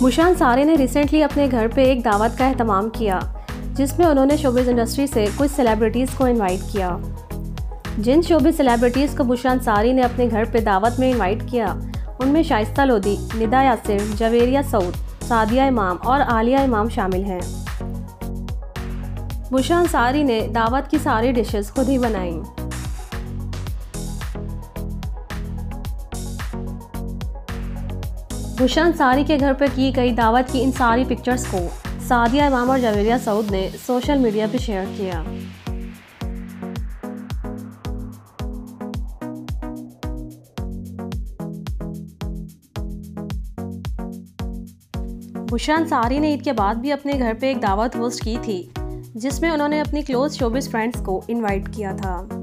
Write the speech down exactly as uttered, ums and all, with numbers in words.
बुशरा अंसारी ने रिसेंटली अपने घर पे एक दावत का अहतमाम किया जिसमें उन्होंने शोबिज़ इंडस्ट्री से कुछ सेलिब्रिटीज़ को इनवाइट किया। जिन शोबिज़ सेलिब्रिटीज़ को बुशरा अंसारी ने अपने घर पे दावत में इनवाइट किया उनमें शाइस्ता लोधी, निदा यासिर, जावेरिया सऊद, सादिया इमाम और आलिया इमाम शामिल हैं। बुशरा अंसारी ने दावत की सारी डिशेस खुद ही बनाई। बुशरा अंसारी के घर पर की गई दावत की इन सारी पिक्चर्स को सादिया इमाम और जावेरिया सऊद ने सोशल मीडिया पर शेयर किया। बुशरा अंसारी ने ईद के बाद भी अपने घर पे एक दावत होस्ट की थी जिसमें उन्होंने अपनी क्लोज शोबिज़ फ्रेंड्स को इनवाइट किया था।